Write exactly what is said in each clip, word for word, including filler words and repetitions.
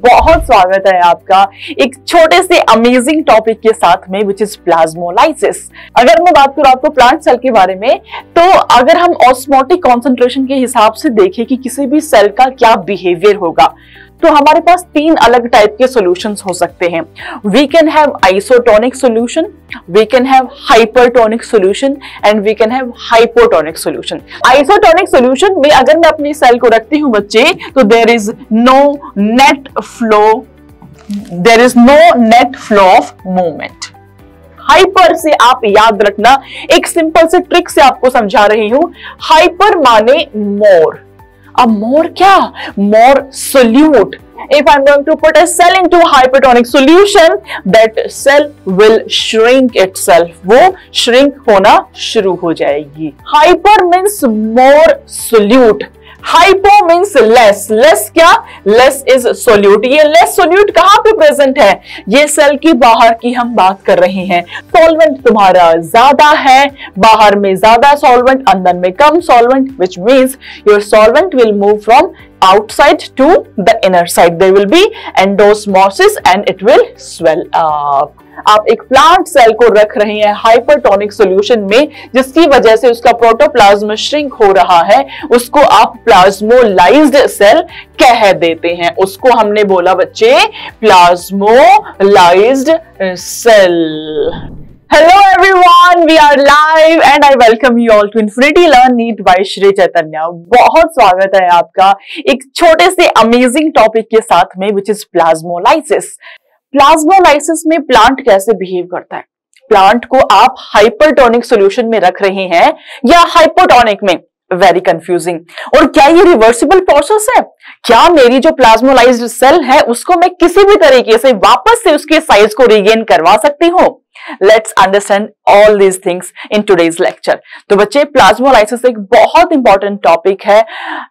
बहुत स्वागत है आपका एक छोटे से अमेजिंग टॉपिक के साथ में विच इज प्लाज्मोलाइसिस। अगर मैं बात करूं आपको प्लांट सेल के बारे में, तो अगर हम ऑस्मोटिक कॉन्सेंट्रेशन के हिसाब से देखें कि किसी भी सेल का क्या बिहेवियर होगा, तो हमारे पास तीन अलग टाइप के सॉल्यूशंस हो सकते हैं। We can have isotonic solution, we can have hypertonic solution and we can have hypotonic solution. Isotonic solution में अगर मैं अपनी सेल को रखती हूं बच्चे, तो there is no net flow there is no net flow of movement. Hyper से आप याद रखना, एक सिंपल से ट्रिक से आपको समझा रही हूं। हाइपर माने मोर। अब मोर क्या? More solute. If I'm going to put a cell into hypertonic solution, that cell will shrink itself. वो shrink होना शुरू हो जाएगी। Hyper means more solute. Hypo means less. Less क्या? Less is solute. ये less solute कहाँ पे present है? ये सेल की बाहर की हम बात कर रहे हैं। सॉल्वेंट तुम्हारा ज्यादा है, बाहर में ज्यादा सॉल्वेंट, अंदर में कम solvent, which means your solvent will move from outside to the inner side. There will be endosmosis and it will swell up. आप एक प्लांट सेल को रख रहे हैं हाइपरटोनिक सॉल्यूशन में, जिसकी वजह से उसका प्रोटोप्लाज्म श्रिंक हो रहा है, उसको आप प्लाज्मोलाइज्ड सेल कह देते हैं। उसको हमने बोला बच्चे plasmolysed cell. Hello everyone, we are live and I welcome you all to Infinity Learn NEET by Sri Chaitanya। बहुत स्वागत है आपका एक छोटे से अमेजिंग टॉपिक के साथ में विच इज प्लाज्मोलाइसिस। प्लाज्मोलाइसिस में प्लांट कैसे बिहेव करता है? प्लांट को आप हाइपरटोनिक सॉल्यूशन में रख रहे हैं या हाइपोटोनिक में? Very confusing. और क्या ये रिवर्सिबल प्रोसेस है? क्या मेरी जो प्लाज्मोलाइज्ड सेल है उसको मैं किसी भी तरीके से वापस से उसके साइज को रिगेन करवा सकती हूँ? Let's understand all these things in today's lecture. तो बच्चे प्लाज्मोलाइसिस एक बहुत इंपॉर्टेंट टॉपिक है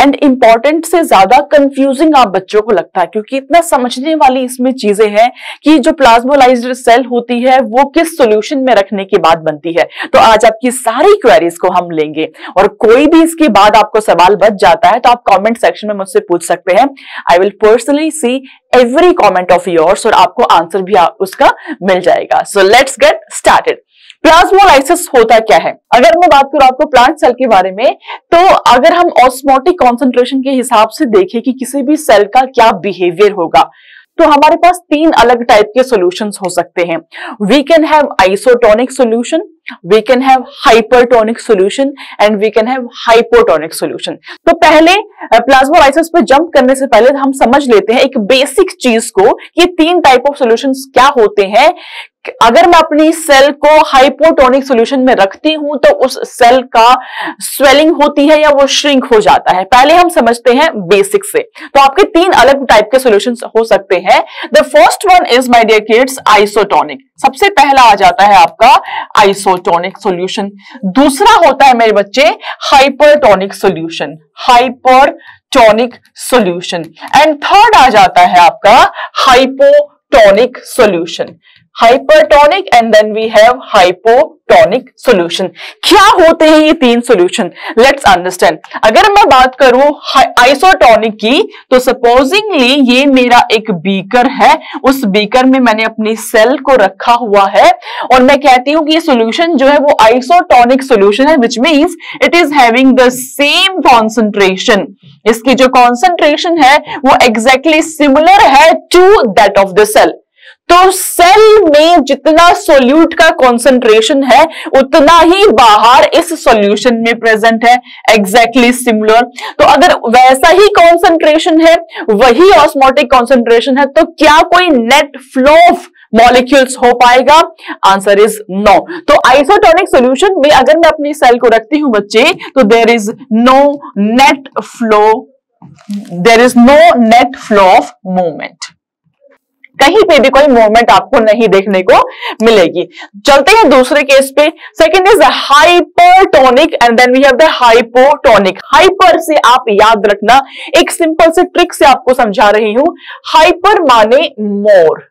एंड इंपॉर्टेंट से ज्यादा कंफ्यूजिंग आप बच्चों को लगता है, क्योंकि इतना समझने वाली इसमें चीजें हैं कि जो प्लाज्मोलाइज्ड सेल होती है वो किस सॉल्यूशन में रखने के बाद बनती है। तो आज आपकी सारी क्वेरीज को हम लेंगे और कोई भी इसके बाद आपको सवाल बच जाता है तो आप कॉमेंट सेक्शन में मुझसे पूछ सकते हैं। I will personally see every comment of yours और आपको आंसर भी उसका मिल जाएगा। So let's Get started. प्लाज्मोलाइसिस होता क्या है? अगर मैं बात करूं आपको प्लांट सेल के बारे में, तो अगर हम ऑस्मोटिक कॉन्सेंट्रेशन के हिसाब से देखें कि किसी भी सेल का क्या बिहेवियर होगा, तो हमारे पास तीन अलग टाइप के सॉल्यूशंस हो सकते हैं। We can have isotonic solution, we can have hypertonic solution and we can have hypotonic solution. तो पहले प्लाज्मोलाइसिस पे जंप करने से पहले हम समझ लेते हैं एक बेसिक चीज को कि तीन टाइप ऑफ सॉल्यूशंस क्या होते हैं। अगर मैं अपनी सेल को हाइपोटोनिक सॉल्यूशन में रखती हूं तो उस सेल का स्वेलिंग होती है या वो श्रिंक हो जाता है। पहले हम समझते हैं बेसिक से। तो आपके तीन अलग टाइप के सॉल्यूशंस हो सकते हैं। The first one is my dear kids isotonic. सबसे पहला आ जाता है आपका आइसोटोनिक सॉल्यूशन। दूसरा होता है मेरे बच्चे hypertonic solution, hypertonic solution and third आ जाता है आपका hypotonic solution, hypertonic and then we have hypotonic solution. क्या होते हैं ये तीन सॉल्यूशन? Let's understand. अगर मैं बात करूं आइसोटोनिक की, तो सपोजिंगली ये मेरा एक बीकर है, उस बीकर में मैंने अपनी सेल को रखा हुआ है और मैं कहती हूं कि ये सॉल्यूशन जो है वो आइसोटोनिक सॉल्यूशन है, which means it is having the same concentration. इसकी जो कॉन्सेंट्रेशन है वो एग्जैक्टली सिमिलर है to that of the cell. तो सेल में जितना सोल्यूट का कॉन्सेंट्रेशन है उतना ही बाहर इस सॉल्यूशन में प्रेजेंट है, एग्जैक्टली सिमिलर। तो अगर वैसा ही कॉन्सेंट्रेशन है, वही ऑस्मोटिक कॉन्सेंट्रेशन है, तो क्या कोई नेट फ्लो ऑफ मॉलिक्यूल्स हो पाएगा? Answer is no. तो आइसोटोनिक सॉल्यूशन में अगर मैं अपनी सेल को रखती हूं बच्चे, तो there is no net flow there is no net flow of movement. कहीं पे भी कोई मूवमेंट आपको नहीं देखने को मिलेगी। चलते हैं दूसरे केस पे। Second is hypertonic and then we have the hypotonic. Hyper से आप याद रखना, एक सिंपल से ट्रिक से आपको समझा रही हूं। हाइपर माने मोर।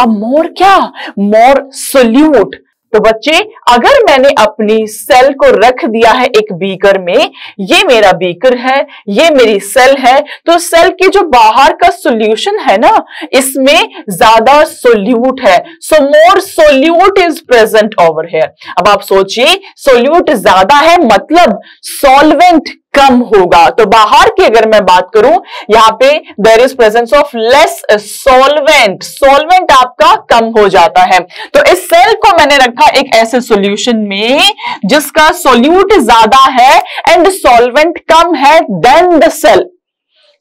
अब मोर क्या? More solute. तो बच्चे अगर मैंने अपनी सेल को रख दिया है एक बीकर में, ये मेरा बीकर है, ये मेरी सेल है, तो सेल के जो बाहर का सॉल्यूशन है ना, इसमें ज्यादा सोल्यूट है, so more solute is present over here. अब आप सोचिए सोल्यूट ज्यादा है मतलब सॉल्वेंट कम होगा, तो बाहर की अगर मैं बात करूं यहाँ पे there is presence of less solvent, solvent आपका कम हो जाता है। तो इस सेल को मैंने रखा एक ऐसे सॉल्यूशन में जिसका सॉल्यूट ज्यादा है एंड सॉल्वेंट कम है देन द सेल।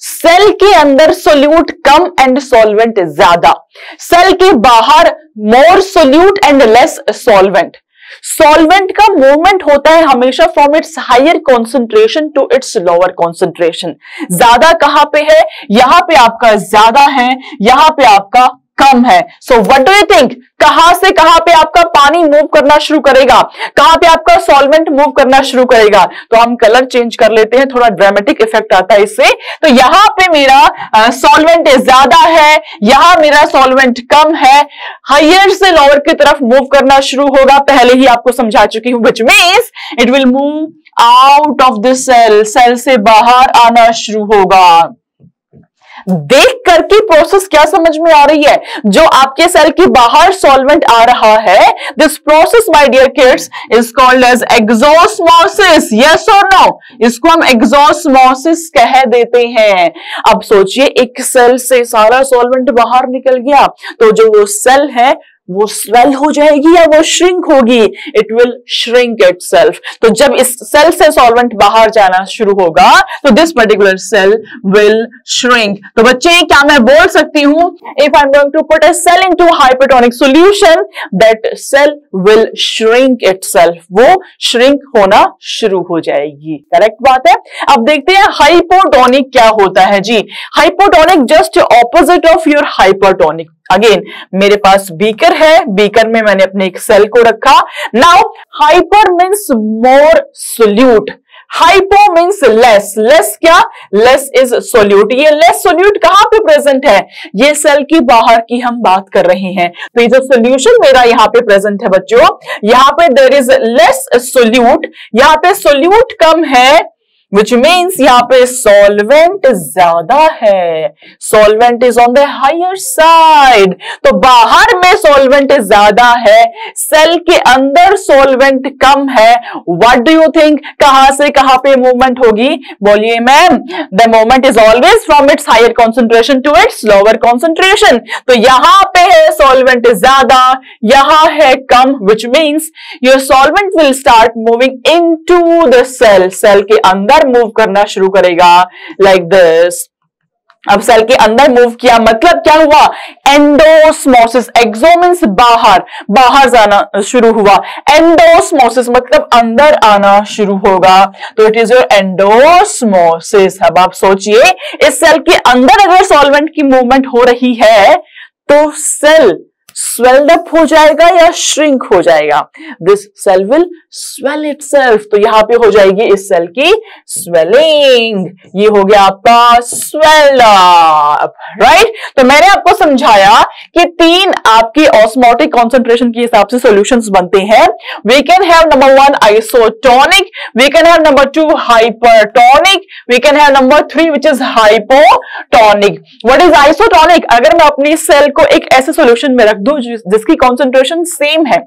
सेल के अंदर सोल्यूट कम एंड सॉल्वेंट ज्यादा, सेल के बाहर more solute and less solvent. Solvent का मूवमेंट होता है हमेशा from its higher concentration to its lower concentration. ज्यादा कहां पे है, यहां पे आपका ज्यादा है, यहां पे आपका कम है। So what do you think, कहां से कहां पे आपका पानी मूव करना शुरू करेगा, कहां पे आपका सॉल्वेंट मूव करना शुरू करेगा? तो हम कलर चेंज कर लेते हैं, थोड़ा ड्रामेटिक इफेक्ट आता है इससे। तो यहां पे मेरा सॉल्वेंट ज्यादा है, यहां मेरा सॉल्वेंट कम है, हायर से लोअर की तरफ मूव करना शुरू होगा, पहले ही आपको समझा चुकी हूं, which means it will move out of the cell, cell से बाहर आना शुरू होगा। देख करके प्रोसेस क्या समझ में आ रही है, जो आपके सेल के बाहर सॉल्वेंट आ रहा है, this process my dear kids is called as exosmosis. Yes और नो, इसको हम एक्सोस्मोसिस कह देते हैं। अब सोचिए एक सेल से सारा सॉल्वेंट बाहर निकल गया, तो जो वो सेल है वो स्वेल हो जाएगी या वो श्रिंक होगी, इट विल श्रिंक इटसेल्फ। तो जब इस सेल से सॉल्वेंट बाहर जाना शुरू होगा तो this particular cell will shrink. तो बच्चे क्या मैं बोल सकती हूं, if I am going to put a cell into hypertonic solution, that cell will shrink itself, वो श्रिंक होना शुरू हो जाएगी। करेक्ट बात है। अब देखते हैं हाइपोटोनिक क्या होता है जी। Hypotonic just opposite of your hypertonic. Again मेरे पास बीकर है, बीकर में मैंने अपने एक सेल को रखा। Now hyper means more solute, hypo means less, less क्या, लेस इज सोल्यूट। ये लेस सोल्यूट कहां पे प्रेजेंट है, ये सेल की बाहर की हम बात कर रहे हैं। तो ये जो सोल्यूशन मेरा यहाँ पे प्रेजेंट है बच्चों, यहाँ पे देयर इज लेस सोल्यूट, यहाँ पे सोल्यूट कम है, Which means यहाँ पे सॉल्वेंट ज्यादा है, solvent is on the higher side. तो बाहर में सॉल्वेंट ज्यादा है, सेल के अंदर सॉल्वेंट कम है। What do you think, कहां से कहां पे मूवमेंट होगी? बोलिए ma'am, the movement is always from its higher concentration to its lower concentration। तो यहां पे है सॉल्वेंट ज्यादा, यहां है कम, which means your solvent will start moving into the cell, cell के अंदर मूव करना शुरू करेगा, लाइक दिस। अब सेल के अंदर मूव किया मतलब क्या हुआ, एंडोस्मोसिस। एक्सो मींस बाहर, बाहर जाना शुरू हुआ, एंडोस्मोसिस मतलब अंदर आना शुरू होगा, तो इट इज योर एंडोस्मोसिस। अब आप सोचिए इस सेल के अंदर अगर सॉल्वेंट की मूवमेंट हो रही है तो सेल स्वेल्ड अप हो जाएगा या श्रिंक हो जाएगा, this cell will swell itself. तो यहाँ पे हो जाएगी इस सेल की स्वेलिंग, ये हो गया आपका स्वेल्ड अप, राइट। तो मैंने आपको समझाया कि तीन आपके ऑस्मोटिक कॉन्सेंट्रेशन के हिसाब से सॉल्यूशंस बनते हैं। We can have number one isotonic, we can have number two hypertonic, we can have number three which is hypotonic. What is isotonic, अगर मैं अपनी सेल को एक ऐसे सोल्यूशन में रख दो जिसकी कॉन्सेंट्रेशन सेम है,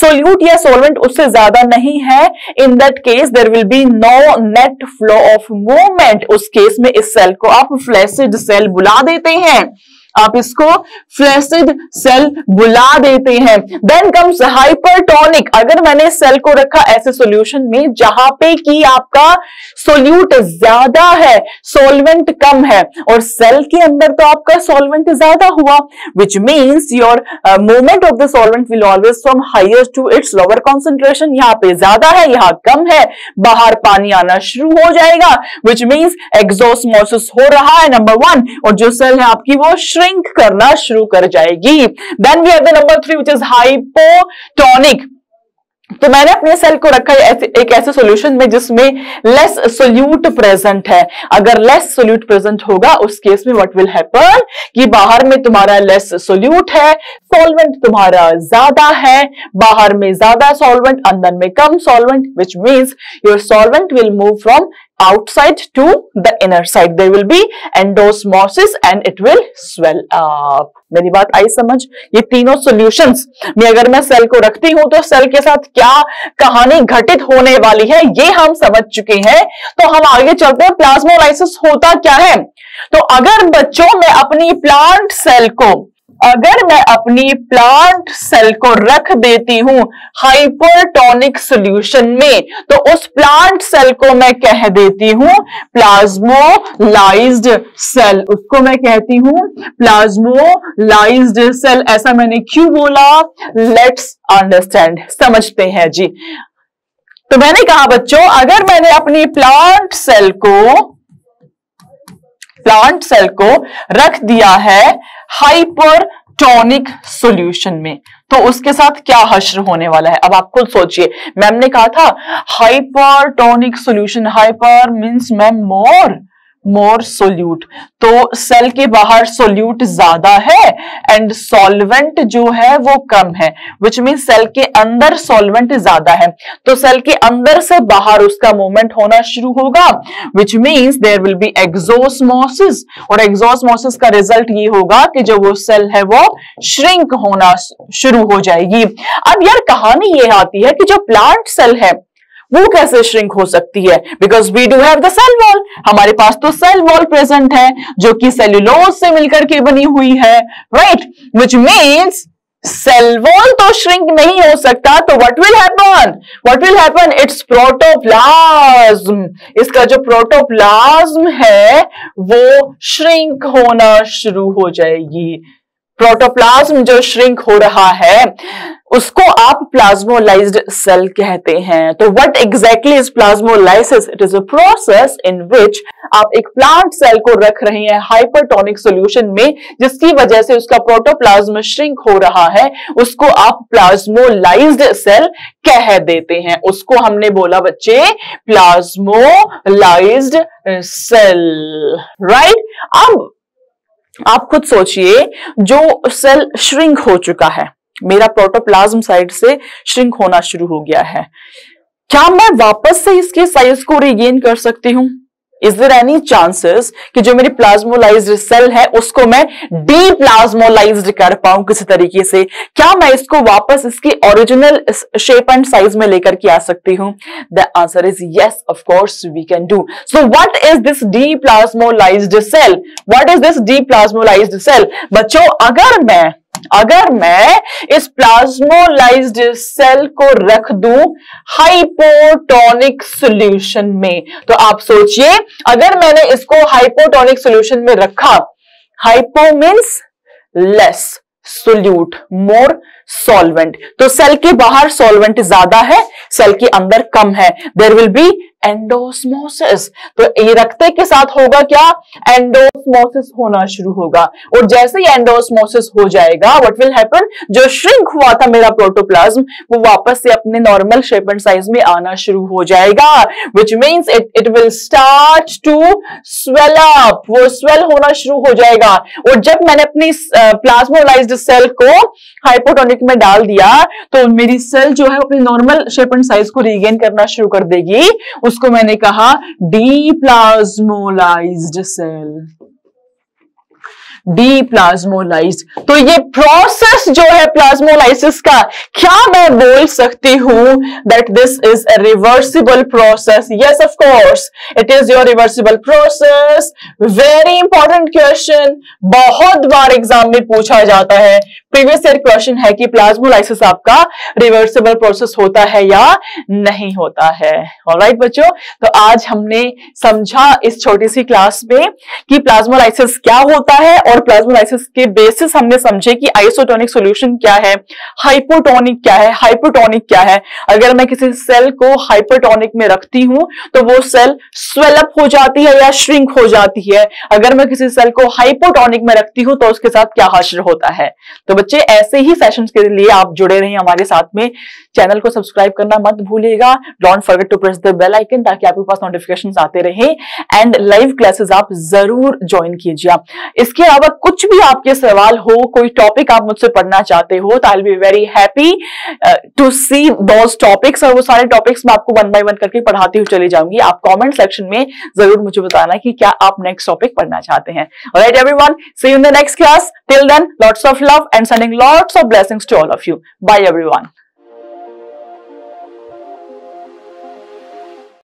सोल्यूट या सॉल्वेंट उससे ज्यादा नहीं है, in that case there will be no net flow of movement. उस केस में इस सेल को आप फ्लैसिड सेल बुला देते हैं, आप इसको फ्लैसिड सेल बुला देते हैं। देन कम्स हाइपरटोनिक, अगर मैंने सेल को रखा ऐसे सॉल्यूशन में जहां पे कि आपका सोल्यूट ज्यादा है, सॉल्वेंट कम है, और सेल के अंदर तो आपका सॉल्वेंट ज्यादा हुआ, which means your movement of the solvent will always from higher to its lower concentration. यहाँ पे ज्यादा है, यहाँ कम है, बाहर पानी आना शुरू हो जाएगा, विच मीन्स एक्सोस्मोसिस हो रहा है नंबर वन, और जो सेल है आपकी वो श्रिंक करना शुरू कर जाएगी। Then we have the number three which is hypotonic. तो मैंने अपने सेल को रखा है एक ऐसे सॉल्यूशन में जिसमें लेस सोल्यूट प्रेजेंट है। अगर लेस सोल्यूट प्रेजेंट होगा उस केस में व्हाट विल हैपन कि बाहर में तुम्हारा लेस सोल्यूट है, सॉल्वेंट तुम्हारा ज्यादा है, बाहर में ज्यादा सॉल्वेंट, अंदर में कम solvent, which means your solvent will move from outside to the inner side, there will be endosmosis and it will swell up। मेरी बात आई समझ? ये तीनों solutions में अगर मैं सेल को रखती हूं तो सेल के साथ क्या कहानी घटित होने वाली है ये हम समझ चुके हैं। तो हम आगे चलते हैं, प्लाज्मोलाइसिस होता क्या है। तो अगर बच्चों में अपनी प्लांट सेल को अगर मैं अपनी प्लांट सेल को रख देती हूं हाइपरटोनिक सॉल्यूशन में तो उस प्लांट सेल को मैं कह देती हूं प्लाज्मोलाइज्ड सेल, उसको मैं कहती हूं प्लाज्मोलाइज्ड सेल। ऐसा मैंने क्यों बोला, लेट्स अंडरस्टैंड, समझते हैं जी। तो मैंने कहा बच्चों अगर मैंने अपनी प्लांट सेल को प्लांट सेल को रख दिया है हाइपरटोनिक सॉल्यूशन में तो उसके साथ क्या हश्र होने वाला है। अब आप खुद सोचिए, मैम ने कहा था hypertonic solution, hyper means ma'am more, more solute, तो सेल के बाहर सोल्यूट ज्यादा है एंड सॉल्वेंट जो है वो कम है, विच मीन सेल के अंदर सॉल्वेंट ज्यादा है तो सेल के अंदर से बाहर उसका मूवमेंट होना शुरू होगा, which means there will be exosmosis. और एक्सोस्मोसिस का रिजल्ट ये होगा कि जो वो सेल है वो श्रिंक होना शुरू हो जाएगी। अब यार कहानी ये आती है कि जो प्लांट सेल है वो कैसे श्रिंक हो सकती है, because we do have the cell wall, हमारे पास तो सेल वॉल प्रेजेंट है जो कि सेल्यूलोज से मिलकर के बनी हुई है, right, which means cell wall तो श्रिंक नहीं हो सकता। तो what will happen, what will happen, it's protoplasm, इसका जो प्रोटोप्लाज्म है वो श्रिंक होना शुरू हो जाएगी। प्रोटोप्लाज्म जो श्रिंक हो रहा है उसको आप प्लाज्मोलाइज्ड सेल कहते हैं। तो what exactly is plasmolysis, it is a process in which आप एक प्लांट सेल को रख रहे हैं हाइपरटोनिक सॉल्यूशन में जिसकी वजह से उसका प्रोटोप्लाज्म श्रिंक हो रहा है, उसको आप प्लाज्मोलाइज्ड सेल कह देते हैं। उसको हमने बोला बच्चे प्लाज्मोलाइज्ड सेल, राइट। अब आप खुद सोचिए जो सेल श्रिंक हो चुका है, मेरा प्रोटोप्लाज्म साइड से श्रिंक होना शुरू हो गया है, क्या मैं वापस से इसके साइज को रिगेन कर सकती हूं? इज देयर एनी चांसेस कि जो मेरी प्लाज्मोलाइज्ड सेल है उसको मैं डी प्लाज्मोलाइज्ड कर पाऊं किसी तरीके से? क्या मैं इसको वापस इसकी ओरिजिनल शेप एंड साइज में लेकर के आ सकती हूं? The answer is yes, of course we can do. So what is this deplasmolysed cell, what is this deplasmolysed cell? बच्चों अगर मैं अगर मैं इस प्लाज्मोलाइज्ड सेल को रख दूं हाइपोटोनिक सॉल्यूशन में, तो आप सोचिए अगर मैंने इसको हाइपोटोनिक सॉल्यूशन में रखा, hypo means less solute, more solvent, तो सेल के बाहर सॉल्वेंट ज्यादा है, सेल के अंदर कम है, देयर विल बी एंडोस्मोसिस। तो ये रखते के साथ होगा क्या, एंडोस्मोसिस होना शुरू होगा। और जैसे ही एंडोस्मोसिस हो जाएगा व्हाट विल हैपन, जो श्रिंक हुआ था मेरा प्रोटोप्लाज्म वो वापस से अपने नॉर्मल शेप एंड साइज में आना शुरू हो जाएगा, which means it it will start to swell up, वो स्वेल होना शुरू हो जाएगा। और जब मैंने अपनी प्लाज्मोलाइज्ड सेल को हाइपोटोनिक में डाल दिया तो मेरी सेल जो है अपने नॉर्मल शेप एंड साइज को रिगेन करना शुरू कर देगी, उसको मैंने कहा deplasmolysed cell, deplasmolysed. तो ये प्रोसेस जो है प्लाज्मोलाइसिस का, क्या मैं बोल सकती हूं that this is a reversible process? Yes of course it is your reversible process. Very important question, बहुत बार एग्जाम में पूछा जाता है। प्रीवियस ईयर क्वेश्चन है कि प्लाज्मोलाइसिस आपका रिवर्सिबल प्रोसेस होता है या नहीं होता है। ऑलराइट बच्चों, तो आज हमने समझा इस छोटी सी क्लास में कि प्लाज्मोलाइसिस क्या होता है और प्लाज्मोलाइसिस के बेसिस हमने समझे कि आइसोटोनिक सॉल्यूशन क्या है, हाइपोटोनिक क्या है, हाइपोटोनिक क्या है। अगर मैं किसी सेल को हाइपोटोनिक में रखती हूं तो वो सेल स्वेल अप हो जाती है या श्रिंक हो जाती है, अगर मैं किसी सेल को हाइपोटोनिक में रखती हूं तो उसके साथ क्या हाशर होता है। तो बच्चे, ऐसे ही सेशंस के लिए आप जुड़े रहें हमारे साथ में। चैनल को सब्सक्राइब करना मत भूलिएगा। Don't forget to press the bell icon ताकि आपके पास नोटिफिकेशंस आते रहें, एंड लाइव क्लासेस आप जरूर ज्वाइन कीजिए। इसके अलावा कुछ भी आपके सवाल हो, कोई टॉपिक आप मुझसे पढ़ना चाहते हो, तो I will be very happy to see those topics, और वो सारे टॉपिक्स मैं आपको वन बाय वन करके पढ़ाती हुई चली जाऊंगी। आप कॉमेंट सेक्शन में जरूर मुझे बताना कि क्या आप नेक्स्ट टॉपिक पढ़ना चाहते हैं। Alright everyone, see you in the next class. Till then, lots of love and sending lots of blessings to all of you. Bye everyone.